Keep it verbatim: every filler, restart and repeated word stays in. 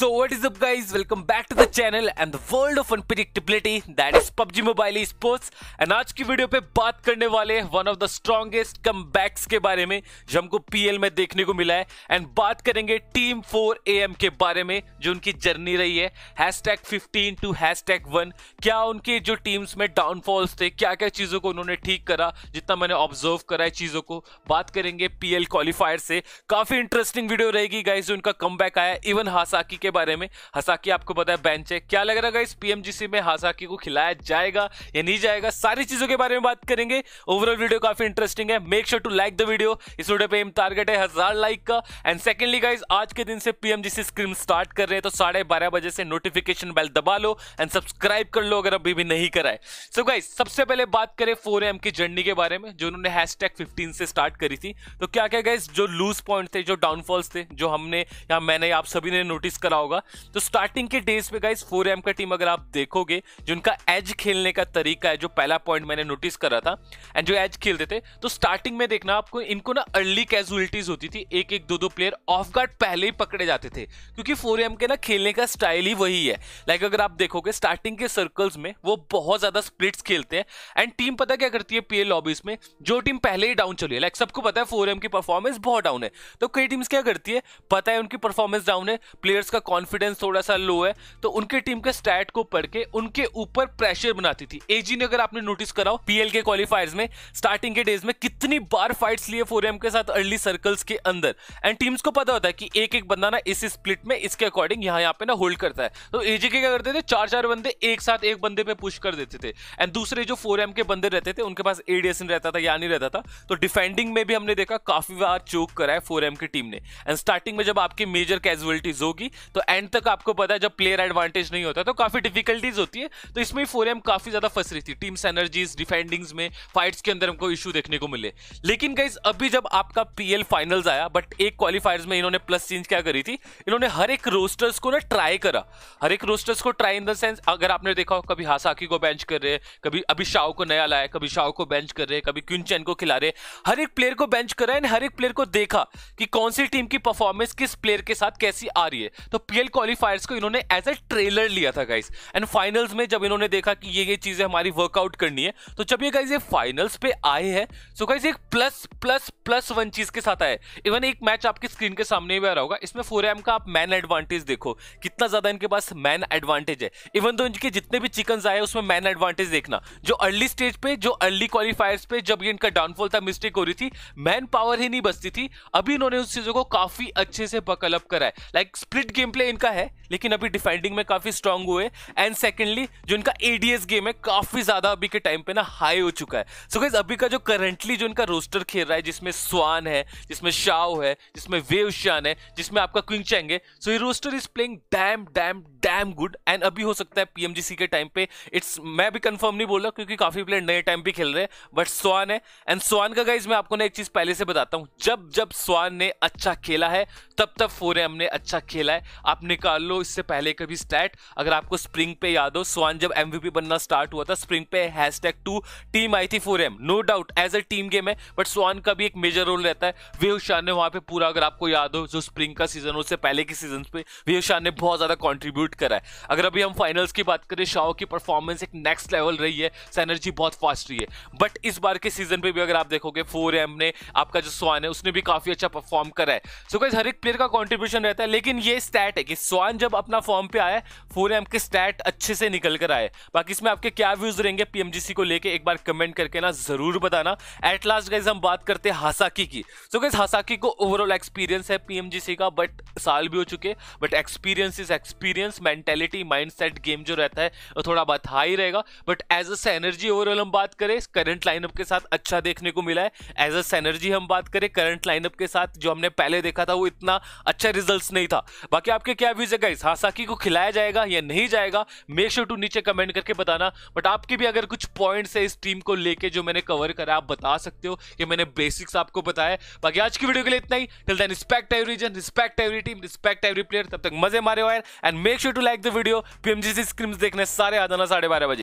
So what is up guys, welcome back to the channel and the world of unpredictability that is P U B G Mobile Esports। और आज की video पे बात करने वाले one of the strongest comebacks के बारे में जो हमको पीएल में देखने को मिला है। एंड बात करेंगे टीम फोर ए एम के बारे में जो उनकी जर्नी रही है hashtag fifteen two hashtag one. क्या उनके जो टीम्स में डाउनफॉल्स थे, क्या क्या चीज़ों को उन्होंने ठीक करा, जितना मैंने ऑब्जर्व करा है चीज़ों को। बात करेंगे पीएल क्वालिफायर से, काफ़ी इंटरेस्टिंग वीडियो रहेगी गाइज। उनका कमबैक आया, इवन हासाकी के बारे में। हासाकी आपको पता है बेंच है, क्या लग रहा है गाइस पीएमजीसी में हासाकी को खिलाया जाएगा या नहीं जाएगा, सारी चीजों के बारे में बात करेंगे। ओवरऑल वीडियो काफी इंटरेस्टिंग है, make sure to like the video. इस वीडियो पे एम टारगेट है हजार लाइक का। एंड सेकंडली गाइस, आज के दिन से पीएमजीसी स्क्रीम स्टार्ट कर रहे हैं, तो साढ़े बारह बजे से नोटिफिकेशन बेल दबा लो एंड सब्सक्राइब कर लो अगर अभी भी नहीं करा है। सो गाइस, सबसे पहले बात करें फोर ए एम की जर्नी के बारे में जो उन्होंने हैशटैग फिफ्टीन से स्टार्ट करी थी। तो क्या क्या गाइस जो लूज पॉइंट थे, जो डाउनफॉल्स थे, जो हमने या मैंने आप सभी ने नोटिस करा होगा। तो स्टार्टिंग के डेज पे गाइस फोर ए एम का टीम अगर आप देखोगे, जो उनका एज खेलने का तरीका है, जो पहला पॉइंट मैंने नोटिस करा था एंड जो एज खेलते थे, तो स्टार्टिंग में देखना आपको इनको ना अर्ली कैजुअलिटीज होती थी। एक एक दो दो प्लेयर ऑफ गार्ड पहले ही पकड़े जाते थे क्योंकि फोर ए एम के ना खेलने का स्टाइल ही वही है। लाइक अगर आप देखोगे स्टार्टिंग के सर्कल्स में वो बहुत ज्यादा स्प्लिट्स खेलते हैं। एंड टीम पता क्या करती है पीएल लॉबीज में, जो टीम पहले ही डाउन चली है, लाइक सबको पता है फोर ए एम की परफॉर्मेंस बहुत डाउन है, तो कई टीम्स क्या करती है, पता है उनकी परफॉर्मेंस डाउन है, प्लेयर्स का कॉन्फिडेंस थोड़ा सा लो है, तो उनके टीम के स्टैट को पढ़ के उनके ऊपर प्रेशर बनाती थी। एजी ने अगर आपने नोटिस करा हो पीएल के क्वालिफायर्स में स्टार्टिंग के डेज में कितनी बार फाइट्स लिए फोर ए एम के साथ अर्ली सर्कल्स के अंदर। एंड टीम्स को पता होता है कि एक एक बंदा ना इस स्प्लिट में इसके अकॉर्डिंग यहाँ यहाँ पे ना होल्ड करता है, तो एजी के क्या करते थे, चार चार बंदे एक साथ एक बंदे पे पुश कर देते थे। एंड दूसरे जो फोर ए एम के बंदे रहते थे उनके पास एडीएसएन रहता था या नहीं रहता था, तो डिफेंडिंग में भी हमने देखा काफी बार चोक करा है फोर ए एम की टीम ने। एंड स्टार्टिंग में जब आपकी मेजर कैजुअलिटीज होगी तो एंड तक आपको पता है जब प्लेयर एडवांटेज नहीं होता तो काफी डिफिकल्टीज होती है, तो इसमें फोर ए एम काफी ज्यादा फंस रही थी। टीम्स एनर्जीज डिफेंडिंग्स में, फाइट्स के अंदर हमको इशू देखने को मिले। लेकिन गाइस अभी जब आपका पीएल फाइनल्स आया, बट एक क्वालिफायर्स में इन्होंने प्लस चेंज क्या करी थी, इन्होंने हर एक रोस्टर्स को ना ट्राई करा, हर एक रोस्टर्स को ट्राई इन द सेंस। अगर आपने देखा हो कभी हासाकी को बेंच कर रहे, कभी अभी शाओ को नया लाया, कभी शाओ को बेंच कर रहे, कभी क्यूनचैन को खिला रहे, हर एक प्लेयर को बेंच कर रहे, हर एक प्लेयर को देखा कि कौन सी टीम की परफॉर्मेंस किस प्लेयर के साथ कैसी आ रही है। तो पीएल क्वालिफायर्स को इन्होंने एज अ ट्रेलर लिया था गाइस। एंड फाइनल्स में जब इन्होंने देखा कि ये ये चीजें हमारी वर्कआउट करनी है, तो जब ये गाइस ये फाइनल्स पे आए हैं, सो गाइस एक प्लस प्लस प्लस वन चीज के साथ आए। इवन एक मैच आपकी स्क्रीन के सामने भी आ रहा होगा, इसमें फोर ए एम का आप मैन एडवांटेज देखो कितना ज्यादा इनके पास मैन एडवांटेज है। इवन तो इनके जितने भी चिकन्स आए उसमें मैन एडवांटेज देखना, जो अर्ली स्टेज पे, जो अर्ली क्वालिफायर्स पे जब ये इनका डाउनफॉल था, मिस्टेक हो रही थी, मैन पावर ही नहीं बचती थी। अभी इन्होंने उस चीजों को काफी अच्छे से पकड़ अप करा है। लाइक स्प्लिट गेम प्ले इनका है लेकिन अभी डिफेंडिंग में काफी स्ट्रांग हुए। एंड सेकंडली जो इनका एडीएस गेम है काफी ज्यादा अभी के टाइम पे ना हाई हो चुका है। सो गाइस अभी का जो करंटली जो इनका रोस्टर खेल रहा है, जिसमें स्वान है, जिसमें शाओ है, जिसमें विहुशान है, जिसमें आपका क्विंग चैंग है, सो ये roster is playing damn damn damn good. And अभी हो सकता है पीएमजीसी के टाइम पे इट्स, मैं भी कंफर्म नहीं बोल रहा क्योंकि काफी प्लेयर नए टाइम पे खेल रहे हैं, बट स्वान है। एंड स्वान का गाइस मैं आपको ना एक चीज पहले से बताता हूँ, जब जब स्वान ने अच्छा खेला है तब तब फोर ए एम ने अच्छा खेला है। आप निकाल लो इससे पहले कभी स्टैट, अगर आपको स्प्रिंग पे याद हो स्वान जब एमवीपी बनना स्टार्ट हुआ था स्प्रिंग पे हैशटैग टू टीम आई थी four A M, no doubt as a team game है, बट स्वान का भी एक मेजर रोल रहता है। विहुशान ने वहां पे पूरा, अगर आपको याद हो जो स्प्रिंग का सीजन हो उससे पहले के सीजन पे विहुशान ने बहुत ज्यादा कॉन्ट्रीब्यूट करा है। अगर अभी हम फाइनल्स की बात करें, शाओ की परफॉर्मेंस एक नेक्स्ट लेवल रही है, एनर्जी बहुत फास्ट रही है। बट इस बार के सीजन पे भी अगर आप देखोगे फोर ए एम ने, आपका जो स्वान है उसने भी काफी अच्छा परफॉर्म करा है। सो गाइस हर एक प्लेयर का कॉन्ट्रीब्यूशन रहता है, लेकिन ये स्टैट है कि स्वान जब अपना फॉर्म पे आया फोर ए एम के स्टैट अच्छे से निकल कर आए। बाकी इसमें आपके क्या व्यूज रहेंगे पीएमजीसी को लेके एक बार कमेंट करके ना जरूर बताना। एट लास्ट गाइस हम बात करते हैं हासाकी की। सो गाइस हासाकी को ओवरऑल एक्सपीरियंस है पीएमजीसी का, बट साल भी हो चुके, but experience is experience, mentality mindset game जो रहता है वो थोड़ा बहुत हाई रहेगा। But as a energy overall हम बात करें करंट लाइनअप के साथ अच्छा देखने को मिला है। एज अ एनर्जी हम बात करें करंट लाइनअप के साथ जो हमने पहले देखा था वो इतना अच्छा रिजल्ट्स नहीं था। बाकी आपके क्या व्यूज है गाइस, हासाकी को खिलाया जाएगा या नहीं जाएगा, मेक श्योर टू नीचे कमेंट करके बताना। बट आपके भी अगर कुछ पॉइंट्स है इस टीम को लेके जो मैंने कवर करा आप बता सकते हो, ये मैंने बेसिक्स आपको बताया। बाकी आज की वीडियो के लिए इतना ही, till then respect every region, respect every team, respect every player. तब तक मजे मारे वायर and make sure to like the video. PMGC scrims देखने सारे आ जाना साढ़े बारह बजे।